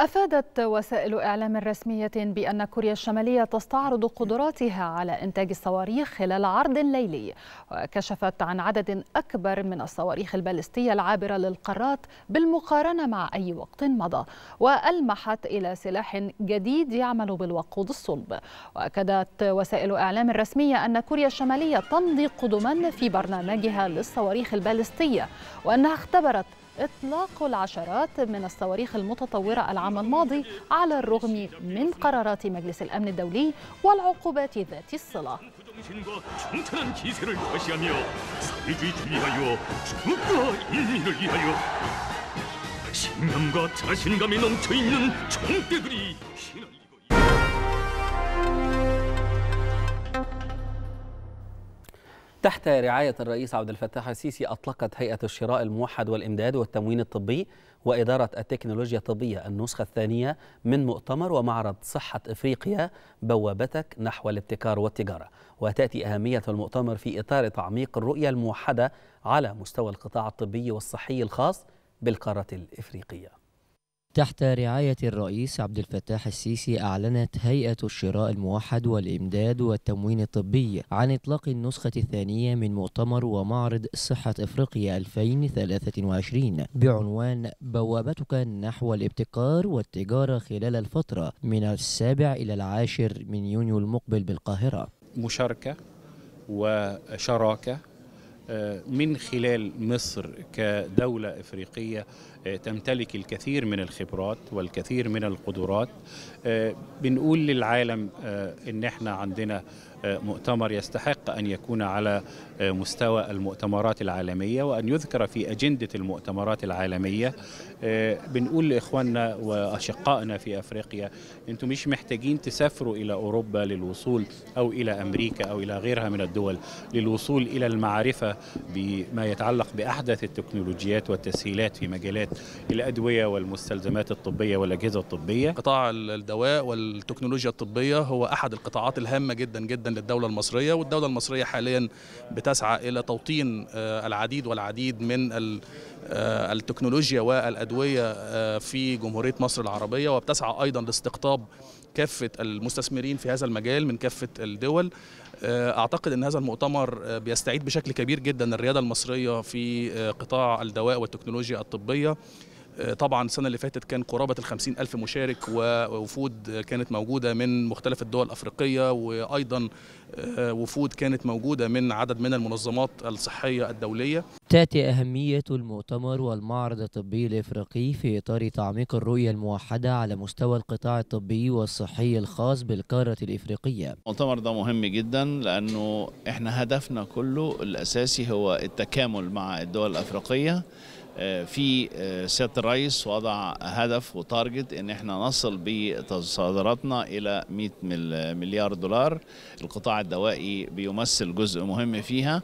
أفادت وسائل إعلام رسمية بأن كوريا الشمالية تستعرض قدراتها على إنتاج الصواريخ خلال عرض ليلي، وكشفت عن عدد أكبر من الصواريخ البالستية العابرة للقارات بالمقارنة مع أي وقت مضى، وألمحت إلى سلاح جديد يعمل بالوقود الصلب. وأكدت وسائل إعلام رسمية أن كوريا الشمالية تمضي قدما في برنامجها للصواريخ البالستية، وأنها اختبرت إطلاق العشرات من الصواريخ المتطورة العام الماضي على الرغم من قرارات مجلس الأمن الدولي والعقوبات ذات الصلة. تحت رعاية الرئيس عبد الفتاح السيسي أطلقت هيئة الشراء الموحد والإمداد والتموين الطبي وإدارة التكنولوجيا الطبية النسخة الثانية من مؤتمر ومعرض صحة إفريقيا بوابتك نحو الابتكار والتجارة. وتأتي أهمية المؤتمر في إطار تعميق الرؤية الموحدة على مستوى القطاع الطبي والصحي الخاص بالقارة الإفريقية. تحت رعاية الرئيس عبد الفتاح السيسي أعلنت هيئة الشراء الموحد والإمداد والتموين الطبي عن إطلاق النسخة الثانية من مؤتمر ومعرض صحة إفريقيا ألفين وثلاثة وعشرين بعنوان بوابتك نحو الابتكار والتجارة خلال الفترة من السابع إلى العاشر من يونيو المقبل بالقاهرة. مشاركة وشراكة من خلال مصر كدولة إفريقية تمتلك الكثير من الخبرات والكثير من القدرات، بنقول للعالم إن احنا عندنا مؤتمر يستحق أن يكون على مستوى المؤتمرات العالمية وأن يذكر في أجندة المؤتمرات العالمية. بنقول لإخواننا وأشقائنا في أفريقيا أنتم مش محتاجين تسافروا إلى أوروبا للوصول أو إلى أمريكا أو إلى غيرها من الدول للوصول إلى المعرفة بما يتعلق بأحدث التكنولوجيات والتسهيلات في مجالات الأدوية والمستلزمات الطبية والأجهزة الطبية. قطاع الدواء والتكنولوجيا الطبية هو أحد القطاعات الهامة جدا جدا للدولة المصرية، والدولة المصرية حاليا بتسعى إلى توطين العديد والعديد من التكنولوجيا والأدوية في جمهورية مصر العربية، وبتسعى أيضا لاستقطاب كافة المستثمرين في هذا المجال من كافة الدول. أعتقد أن هذا المؤتمر بيستعيد بشكل كبير جدا الريادة المصرية في قطاع الدواء والتكنولوجيا الطبية. طبعا السنة اللي فاتت كان قرابة الخمسين ألف مشارك ووفود كانت موجودة من مختلف الدول الأفريقية، وأيضا وفود كانت موجودة من عدد من المنظمات الصحية الدولية. تأتي أهمية المؤتمر والمعرض الطبي الإفريقي في إطار تعميق الرؤية الموحدة على مستوى القطاع الطبي والصحي الخاص بالقارة الإفريقية. المؤتمر ده مهم جدا لأنه إحنا هدفنا كله الأساسي هو التكامل مع الدول الأفريقية. في سيادة الرئيس وضع هدف وتارجت ان احنا نصل بتصادراتنا الى مئة مليار دولار. القطاع الدوائي بيمثل جزء مهم فيها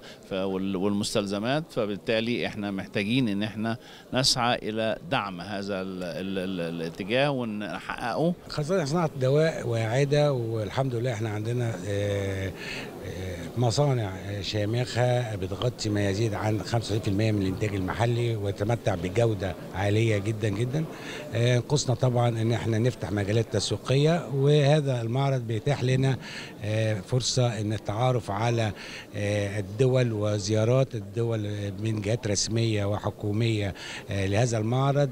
والمستلزمات، فبالتالي احنا محتاجين ان احنا نسعى الى دعم هذا الاتجاه ونحققه. خاصة صناعة الدواء وإعادة، والحمد لله احنا عندنا مصانع شامخة بتغطي ما يزيد عن خمسة وتسعين بالمئة من الانتاج المحلي وتمتع بجودة عالية جدا جدا. قصنا طبعا ان احنا نفتح مجالات تسويقية، وهذا المعرض بيتاح لنا فرصة ان التعارف على الدول وزيارات الدول من جهات رسمية وحكومية لهذا المعرض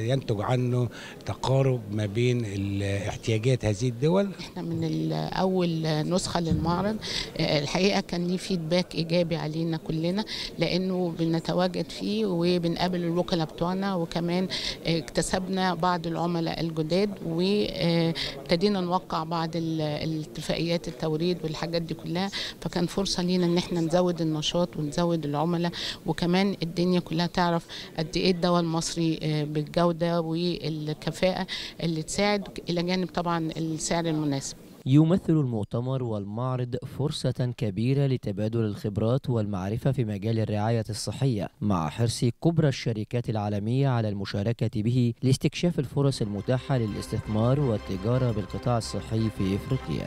ينتج عنه تقارب ما بين احتياجات هذه الدول. احنا من اول نسخة للمعرض الحقيقه كان ليه فيدباك ايجابي علينا كلنا، لانه بنتواجد فيه وبنقابل الوكلاء بتوعنا، وكمان اكتسبنا بعض العملاء الجداد وابتدينا نوقع بعض الاتفاقيات التوريد والحاجات دي كلها. فكان فرصه لينا ان احنا نزود النشاط ونزود العملاء، وكمان الدنيا كلها تعرف قد ايه الدواء المصري بالجوده والكفاءه اللي تساعد، الى جانب طبعا السعر المناسب. يمثل المؤتمر والمعرض فرصة كبيرة لتبادل الخبرات والمعرفة في مجال الرعاية الصحية، مع حرص كبرى الشركات العالمية على المشاركة به لاستكشاف الفرص المتاحة للاستثمار والتجارة بالقطاع الصحي في إفريقيا.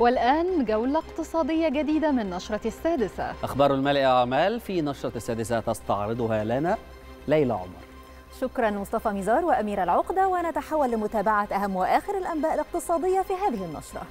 والآن جولة اقتصادية جديدة من نشرة السادسة. أخبار المال والأعمال في نشرة السادسة تستعرضها لنا ليلى عمر. شكرا مصطفى ميزار وأميرة العقدة، ونتحول لمتابعة أهم وآخر الأنباء الاقتصادية في هذه النشرة.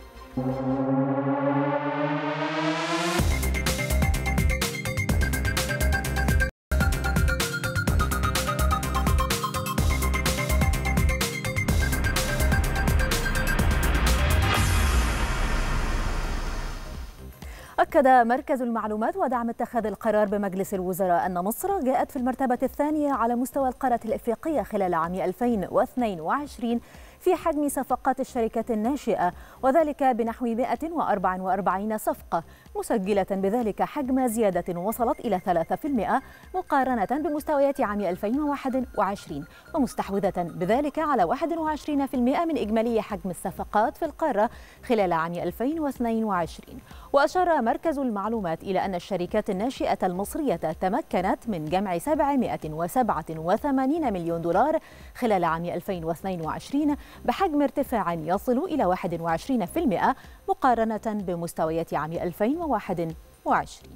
أكد مركز المعلومات ودعم اتخاذ القرار بمجلس الوزراء أن مصر جاءت في المرتبة الثانية على مستوى القارة الإفريقية خلال عام ألفين واثنين وعشرين في حجم صفقات الشركات الناشئة، وذلك بنحو مئة وأربعة وأربعين صفقة، مسجلة بذلك حجم زيادة وصلت إلى ثلاثة بالمئة مقارنة بمستويات عام ألفين وواحد وعشرين، ومستحوذة بذلك على واحد وعشرين بالمئة من إجمالي حجم الصفقات في القارة خلال عام ألفين واثنين وعشرين. وأشار مركز المعلومات إلى أن الشركات الناشئة المصرية تمكنت من جمع سبعمئة وسبعة وثمانين مليون دولار خلال عام ألفين واثنين وعشرين بحجم ارتفاع يصل إلى واحد وعشرين بالمئة مقارنة بمستويات عام ألفين وواحد وعشرين.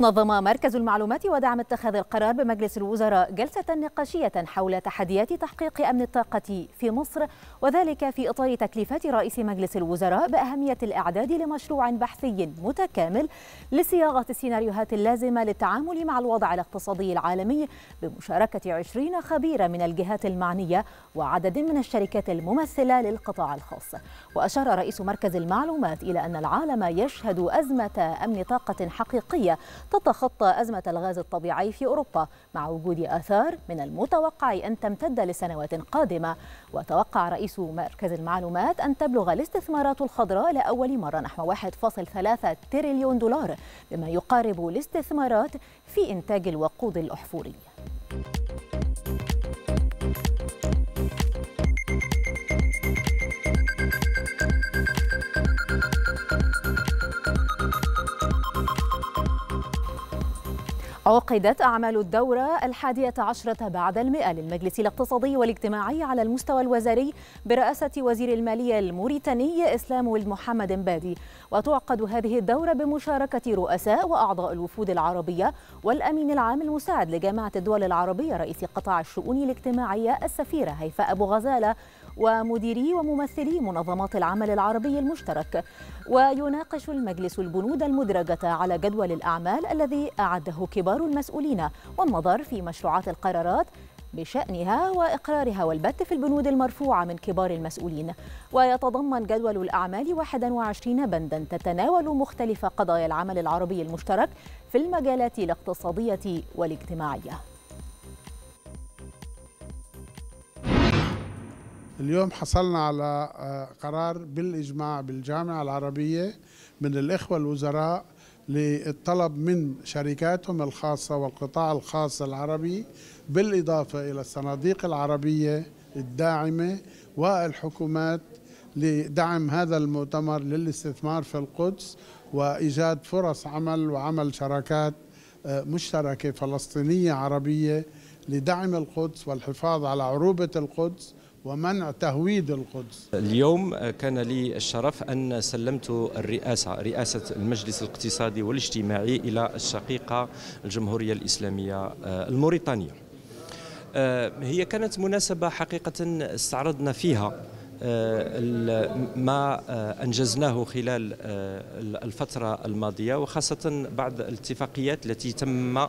نظم مركز المعلومات ودعم اتخاذ القرار بمجلس الوزراء جلسة نقاشية حول تحديات تحقيق أمن الطاقة في مصر، وذلك في إطار تكليفات رئيس مجلس الوزراء بأهمية الإعداد لمشروع بحثي متكامل لصياغة السيناريوهات اللازمة للتعامل مع الوضع الاقتصادي العالمي بمشاركة عشرين خبيرا من الجهات المعنية وعدد من الشركات الممثلة للقطاع الخاص. وأشار رئيس مركز المعلومات إلى أن العالم يشهد أزمة أمن طاقة حقيقية تتخطى أزمة الغاز الطبيعي في أوروبا، مع وجود آثار من المتوقع أن تمتد لسنوات قادمة. وتوقع رئيس مركز المعلومات أن تبلغ الاستثمارات الخضراء لأول مرة نحو واحد فاصل ثلاثة تريليون دولار، بما يقارب الاستثمارات في إنتاج الوقود الأحفوري. عقدت أعمال الدورة الحادية عشرة بعد المئة للمجلس الاقتصادي والاجتماعي على المستوى الوزاري برئاسة وزير المالية الموريتاني إسلام ولد محمد بادي. وتعقد هذه الدورة بمشاركة رؤساء وأعضاء الوفود العربية والأمين العام المساعد لجامعة الدول العربية رئيس قطاع الشؤون الاجتماعية السفيرة هيفاء أبو غزاله ومديري وممثلي منظمات العمل العربي المشترك. ويناقش المجلس البنود المدرجة على جدول الأعمال الذي أعده كبار المسؤولين، والنظر في مشروعات القرارات بشأنها وإقرارها، والبت في البنود المرفوعة من كبار المسؤولين. ويتضمن جدول الأعمال واحد وعشرين بنداً تتناول مختلف قضايا العمل العربي المشترك في المجالات الاقتصادية والاجتماعية. اليوم حصلنا على قرار بالإجماع بالجامعة العربية من الإخوة الوزراء للطلب من شركاتهم الخاصة والقطاع الخاص العربي، بالإضافة إلى الصناديق العربية الداعمة والحكومات، لدعم هذا المؤتمر للاستثمار في القدس وإيجاد فرص عمل وعمل شراكات مشتركة فلسطينية عربية لدعم القدس والحفاظ على عروبة القدس ومنع تهويد القدس. اليوم كان لي الشرف أن سلمت الرئاسة رئاسة المجلس الاقتصادي والاجتماعي إلى الشقيقة الجمهورية الإسلامية الموريتانية. هي كانت مناسبة حقيقة استعرضنا فيها ما أنجزناه خلال الفترة الماضية، وخاصة بعد الاتفاقيات التي تم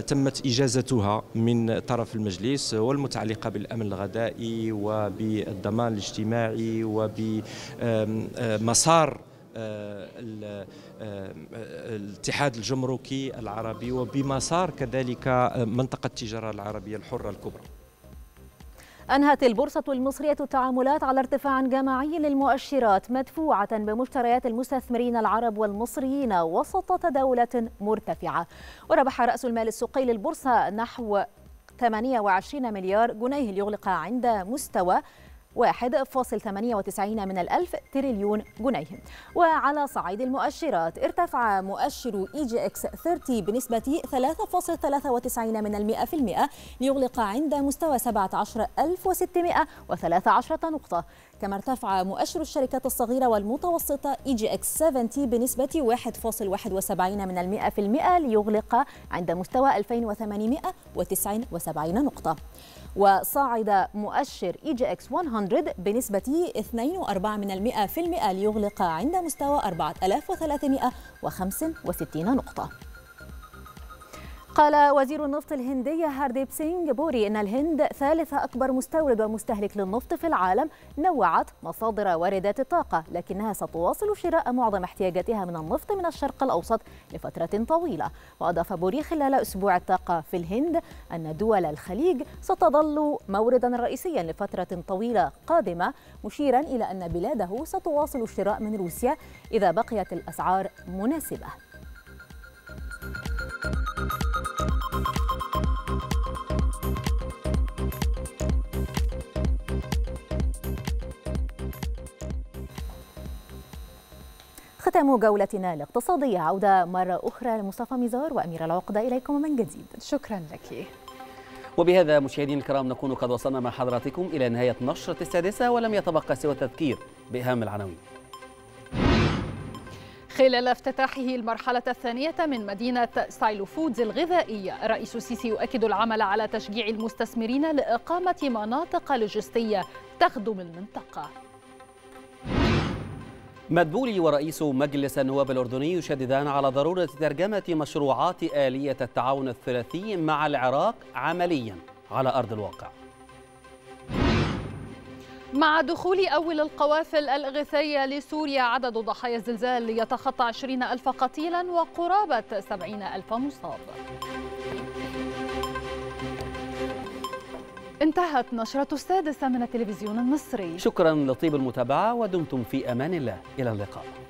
تمت إجازتها من طرف المجلس والمتعلقة بالأمن الغذائي وبالضمان الاجتماعي وبمسار الاتحاد الجمركي العربي وبمسار كذلك منطقة التجارة العربية الحرة الكبرى. أنهت البورصة المصرية التعاملات على ارتفاع جماعي للمؤشرات مدفوعة بمشتريات المستثمرين العرب والمصريين وسط تداولة مرتفعة، وربح رأس المال السوقي للبورصة نحو ثمانية وعشرين مليار جنيه ليغلق عند مستوى واحد فاصل ثمانية وتسعين من الألف تريليون جنيه. وعلى صعيد المؤشرات ارتفع مؤشر اي جي اكس ثلاثين بنسبة ثلاثة فاصل ثلاثة وتسعين من المئة في المئة ليغلق عند مستوى سبعة عشر ألف وستمئة وثلاثة عشر نقطة، كما ارتفع مؤشر الشركات الصغيرة والمتوسطة اي جي اكس سبعين بنسبة واحد فاصل واحد وسبعين من المئة في المئة ليغلق عند مستوى ألفين وثمانمئة وتسعة وسبعين نقطة. وصعد مؤشر اي جي اكس مئة بنسبة اثنين فاصل أربعة من المئة في المئة ليغلق عند مستوى أربعة آلاف وثلاثمئة وخمسة وستين نقطة. قال وزير النفط الهندي هارديب سينج بوري إن الهند ثالث أكبر مستورد ومستهلك للنفط في العالم. نوعت مصادر واردات الطاقة لكنها ستواصل شراء معظم احتياجاتها من النفط من الشرق الأوسط لفترة طويلة. وأضاف بوري خلال أسبوع الطاقة في الهند أن دول الخليج ستظل موردا رئيسيا لفترة طويلة قادمة، مشيرا إلى أن بلاده ستواصل الشراء من روسيا إذا بقيت الأسعار مناسبة. ختام جولتنا الاقتصادية، عودة مرة أخرى لمصطفى مزار وأميرة العقدة، إليكم من جديد. شكرا لك. وبهذا مشاهدين الكرام نكون قد وصلنا مع حضراتكم إلى نهاية نشرة السادسة، ولم يتبقى سوى التذكير بأهم العناوين. خلال افتتاحه المرحلة الثانية من مدينة سايلو فودز الغذائية، الرئيس السيسي يؤكد العمل على تشجيع المستثمرين لإقامة مناطق لوجستية تخدم المنطقة. مدبولي ورئيس مجلس النواب الأردني يشددان على ضرورة ترجمة مشروعات آلية التعاون الثلاثي مع العراق عمليا على أرض الواقع. مع دخول أول القوافل الإغاثية لسوريا، عدد ضحايا الزلزال يتخطى عشرين ألف قتيلا وقرابة سبعين ألف مصاب. انتهت نشرة السادسة من التلفزيون المصري. شكرا لطيب المتابعة ودمتم في أمان الله، إلى اللقاء.